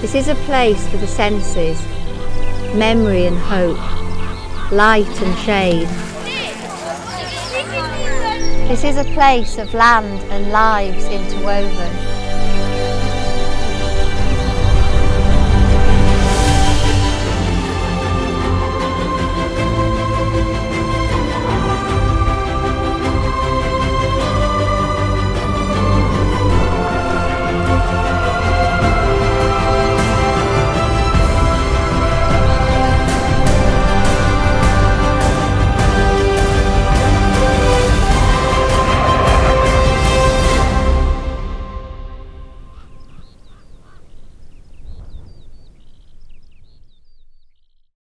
This is a place for the senses, memory and hope, light and shade. This is a place of land and lives interwoven.